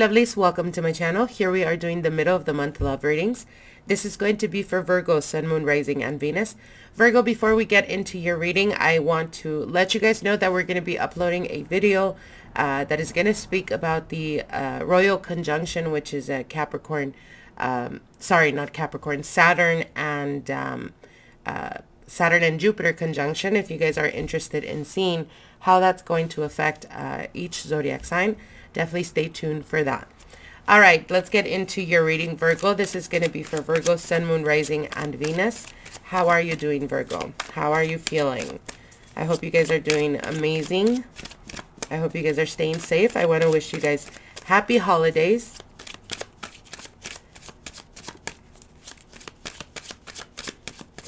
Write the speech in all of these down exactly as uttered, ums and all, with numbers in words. lovelies, welcome to my channel. Here we are doing the middle of the month love readings. This is going to be for Virgo, Sun, Moon, Rising, and Venus. Virgo, before we get into your reading, I want to let you guys know that we're going to be uploading a video uh, that is going to speak about the uh, Royal Conjunction, which is a Capricorn, um, sorry, not Capricorn, Saturn and um, uh, Saturn and Jupiter conjunction, if you guys are interested in seeing how that's going to affect uh, each zodiac sign. Definitely stay tuned for that. All right, let's get into your reading, Virgo. This is going to be for Virgo, Sun, Moon, Rising, and Venus. How are you doing, Virgo? How are you feeling? I hope you guys are doing amazing. I hope you guys are staying safe. I want to wish you guys happy holidays.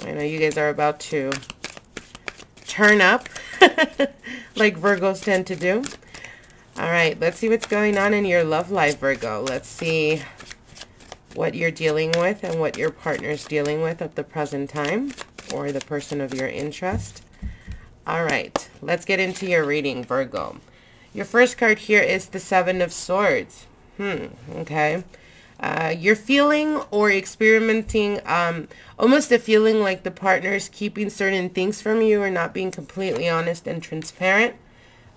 I know you guys are about to turn up like Virgos tend to do. All right, let's see what's going on in your love life, Virgo. Let's see what you're dealing with and what your partner's dealing with at the present time, or the person of your interest. All right, let's get into your reading, Virgo. Your first card here is the Seven of Swords. Hmm, okay. Uh, you're feeling or experimenting um, almost a feeling like the partner is keeping certain things from you or not being completely honest and transparent.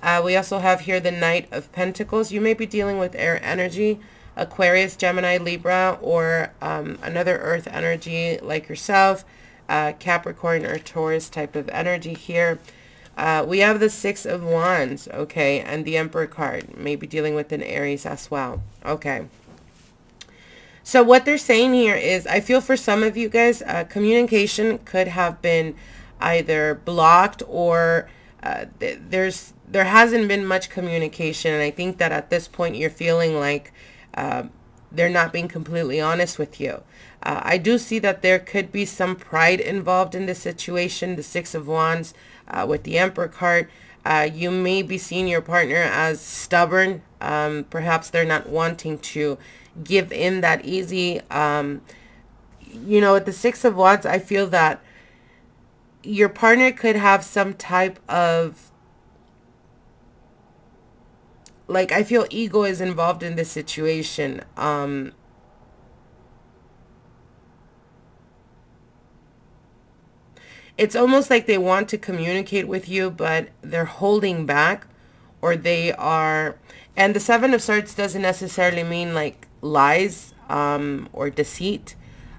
Uh, we also have here the Knight of Pentacles. You may be dealing with air energy, Aquarius, Gemini, Libra, or um, another earth energy like yourself, uh, Capricorn or Taurus type of energy here. Uh, we have the Six of Wands, okay, and the Emperor card. Maybe dealing with an Aries as well, okay. So what they're saying here is, I feel for some of you guys, uh, communication could have been either blocked or uh, th there's there hasn't been much communication. And I think that at this point, you're feeling like uh, they're not being completely honest with you. Uh, I do see that there could be some pride involved in this situation, the Six of Wands uh, with the Emperor card. Uh, you may be seeing your partner as stubborn. Um, perhaps they're not wanting to give in that easy. Um, you know, with the Six of Wands, I feel that your partner could have some type of, like, I feel ego is involved in this situation. Um, it's almost like they want to communicate with you, but they're holding back, or they are. And the Seven of Swords doesn't necessarily mean like lies um, or deceit.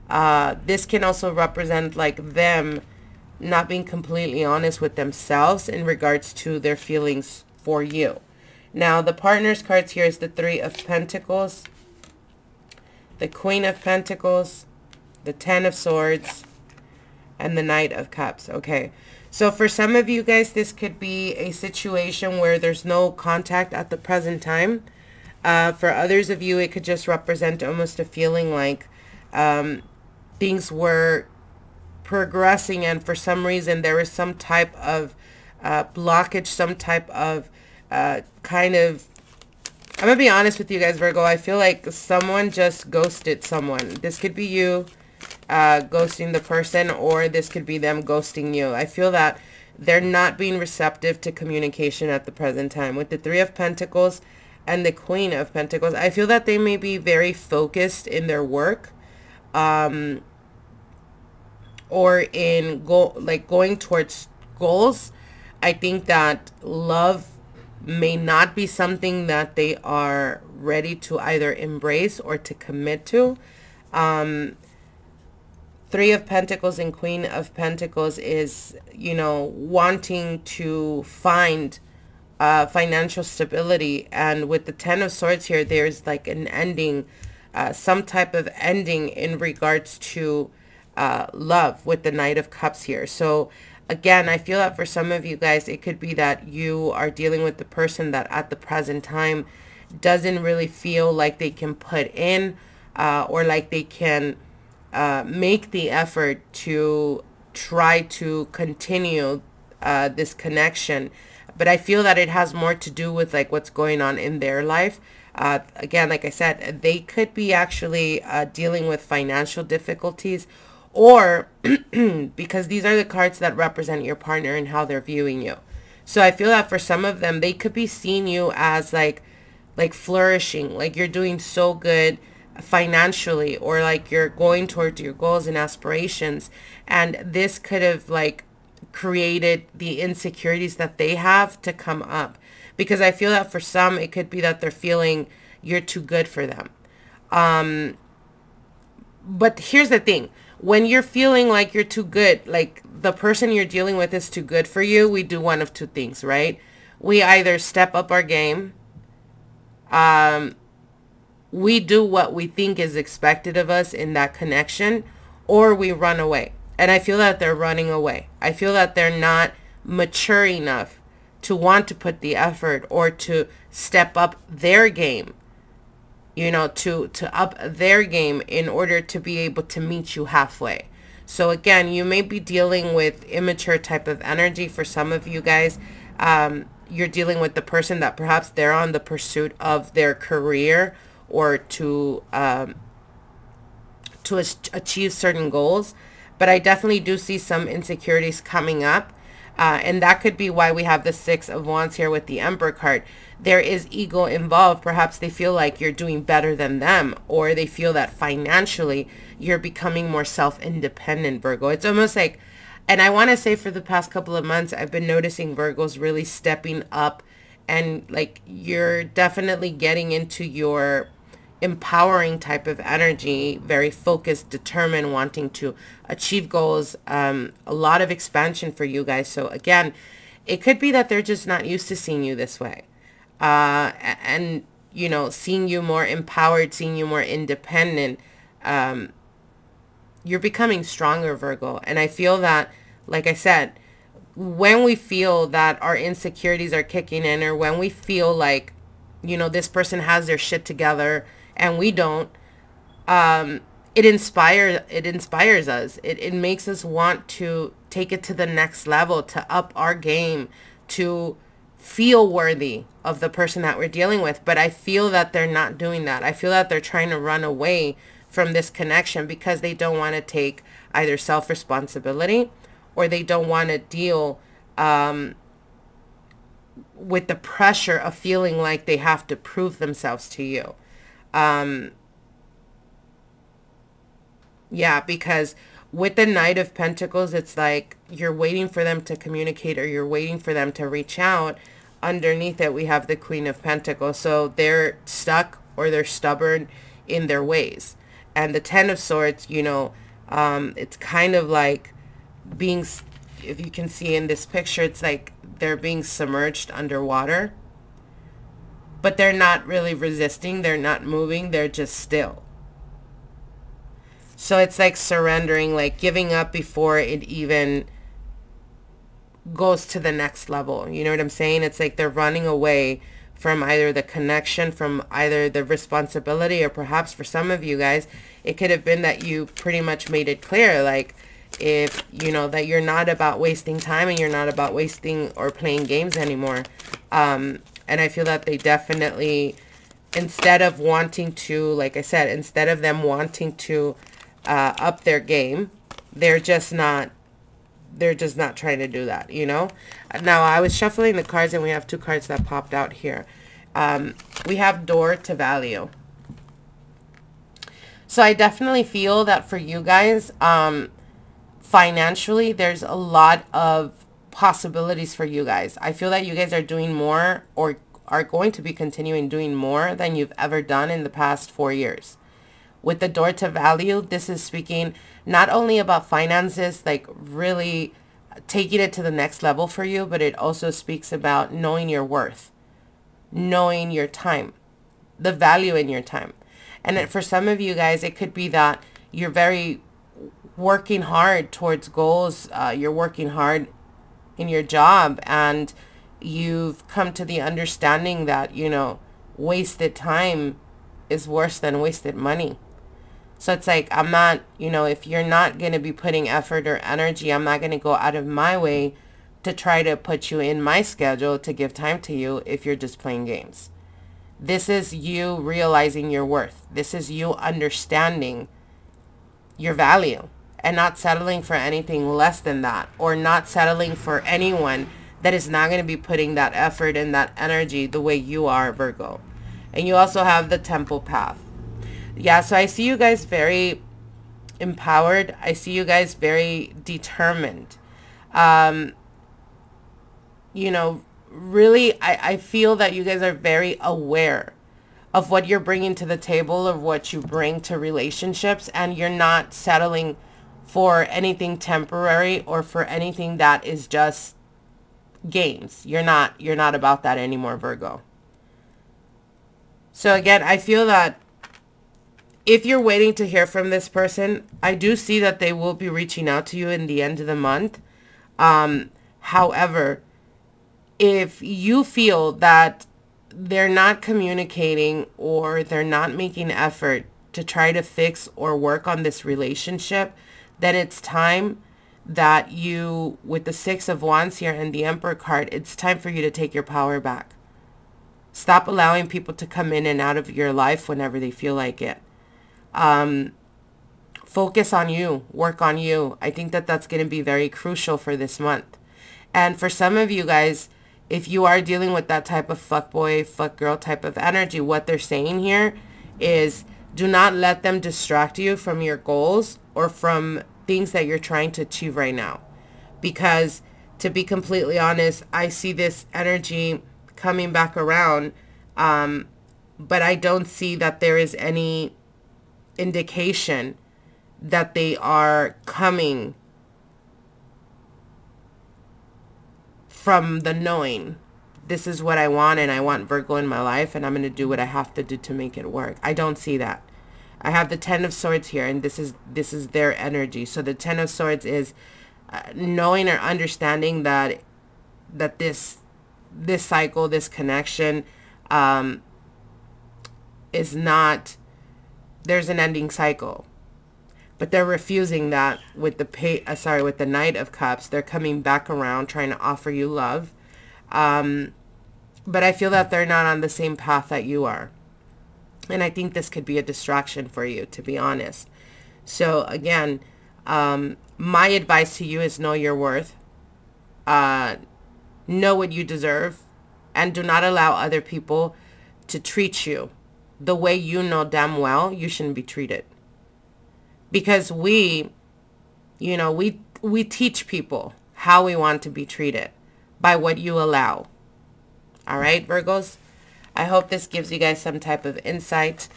Uh, this can also represent like them not being completely honest with themselves in regards to their feelings for you. Now, the partner's cards here is the Three of Pentacles, the Queen of Pentacles, the Ten of Swords, and the Knight of Cups. Okay, so for some of you guys, this could be a situation where there's no contact at the present time. Uh, for others of you, it could just represent almost a feeling like um, things were progressing, and for some reason there was some type of uh, blockage, some type of uh, kind of, I'm gonna be honest with you guys, Virgo, I feel like someone just ghosted someone. This could be you uh ghosting the person, or this could be them ghosting you. I feel that they're not being receptive to communication at the present time. With the Three of Pentacles and the Queen of Pentacles, I feel that they may be very focused in their work um or in go like going towards goals. I think that love may not be something that they are ready to either embrace or to commit to. um Three of Pentacles and Queen of Pentacles is, you know, wanting to find uh, financial stability. And with the Ten of Swords here, there's like an ending, uh, some type of ending in regards to uh, love, with the Knight of Cups here. So again, I feel that for some of you guys, it could be that you are dealing with the person that at the present time doesn't really feel like they can put in uh, or like they can Uh, make the effort to try to continue uh, this connection. But I feel that it has more to do with like what's going on in their life. Uh, again, like I said, they could be actually uh, dealing with financial difficulties, or because these are the cards that represent your partner and how they're viewing you. So I feel that for some of them, they could be seeing you as like like flourishing, like you're doing so good financially, or like you're going towards your goals and aspirations. And this could have like created the insecurities that they have to come up, because I feel that for some, it could be that they're feeling you're too good for them. Um, but here's the thing. When you're feeling like you're too good, like the person you're dealing with is too good for you, we do one of two things, right? We either step up our game, um, we do what we think is expected of us in that connection, or we run away. And I feel that they're running away. I feel that they're not mature enough to want to put the effort or to step up their game, you know, to, to up their game in order to be able to meet you halfway. So again, you may be dealing with immature type of energy. For some of you guys, um, you're dealing with the person that perhaps they're on the pursuit of their career or to, um, to achieve certain goals. But I definitely do see some insecurities coming up. Uh, and that could be why we have the Six of Wands here with the Emperor card. There is ego involved. Perhaps they feel like you're doing better than them, or they feel that financially you're becoming more self-independent, Virgo. It's almost like, and I want to say for the past couple of months, I've been noticing Virgos really stepping up, and like you're definitely getting into your empowering type of energy, very focused, determined, wanting to achieve goals, um, a lot of expansion for you guys. So again, it could be that they're just not used to seeing you this way. Uh, and, you know, seeing you more empowered, seeing you more independent, um, you're becoming stronger, Virgo. And I feel that, like I said, when we feel that our insecurities are kicking in, or when we feel like, you know, this person has their shit together and we don't, um, it inspires, it inspires us. It, it makes us want to take it to the next level, to up our game, to feel worthy of the person that we're dealing with. But I feel that they're not doing that. I feel that they're trying to run away from this connection because they don't want to take either self-responsibility, or they don't want to deal, um, with the pressure of feeling like they have to prove themselves to you. Um, yeah, because with the Knight of Pentacles, it's like you're waiting for them to communicate, or you're waiting for them to reach out. Underneath it, we have the Queen of Pentacles. So they're stuck, or they're stubborn in their ways. And the Ten of Swords, you know, um, it's kind of like being, if you can see in this picture, it's like they're being submerged underwater, but they're not really resisting. They're not moving. They're just still. So it's like surrendering, like giving up before it even goes to the next level. You know what I'm saying? It's like they're running away from either the connection, from either the responsibility, or perhaps for some of you guys, it could have been that you pretty much made it clear, like, if you know that you're not about wasting time, and you're not about wasting or playing games anymore. Um, and I feel that they definitely, instead of wanting to, like I said, instead of them wanting to uh, up their game, they're just not, they're just not trying to do that, you know? Now, I was shuffling the cards, and we have two cards that popped out here. Um, we have Door to Value. So I definitely feel that for you guys, um, financially, there's a lot of possibilities for you guys. I feel that you guys are doing more, or are going to be continuing doing more than you've ever done in the past four years. With the Door to Value, this is speaking not only about finances, like really taking it to the next level for you, but it also speaks about knowing your worth, knowing your time, the value in your time. And for some of you guys, it could be that you're very working hard towards goals, uh, you're working hard in your job, and you've come to the understanding that, you know, wasted time is worse than wasted money. So it's like, I'm not, you know, if you're not going to be putting effort or energy, I'm not going to go out of my way to try to put you in my schedule to give time to you if you're just playing games. This is you realizing your worth. This is you understanding your value, and not settling for anything less than that, or not settling for anyone that is not going to be putting that effort and that energy the way you are, Virgo. And you also have the temple path. Yeah, so I see you guys very empowered. I see you guys very determined. Um, you know, really, I, I feel that you guys are very aware of what you're bringing to the table, of what you bring to relationships, and you're not settling for anything temporary or for anything that is just games. You're not, you're not about that anymore, Virgo. So again, I feel that if you're waiting to hear from this person, I do see that they will be reaching out to you in the end of the month. Um, however, if you feel that they're not communicating or they're not making effort to try to fix or work on this relationship, then it's time that you, with the Six of Wands here and the Emperor card, it's time for you to take your power back. Stop allowing people to come in and out of your life whenever they feel like it. Um, focus on you, work on you. I think that that's going to be very crucial for this month. And for some of you guys, if you are dealing with that type of fuckboy, fuckgirl type of energy, what they're saying here is do not let them distract you from your goals or from things that you're trying to achieve right now. Because to be completely honest, I see this energy coming back around, um, but I don't see that there is any indication that they are coming from the knowing. This is what I want, and I want Virgo in my life, and I'm going to do what I have to do to make it work. I don't see that. I have the Ten of Swords here, and this is this is their energy. So the Ten of Swords is uh, knowing or understanding that that this this cycle, this connection, um, is not. There's an ending cycle, but they're refusing that with the pay. Uh, sorry, with the Knight of Cups, they're coming back around, trying to offer you love, um, but I feel that they're not on the same path that you are. And I think this could be a distraction for you, to be honest. So again, um, my advice to you is know your worth, uh, know what you deserve, and do not allow other people to treat you the way you know damn well you shouldn't be treated. Because we, you know, we, we teach people how we want to be treated by what you allow. All right, Virgos? I hope this gives you guys some type of insight.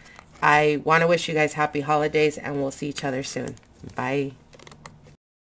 I want to wish you guys happy holidays, and we'll see each other soon. Bye.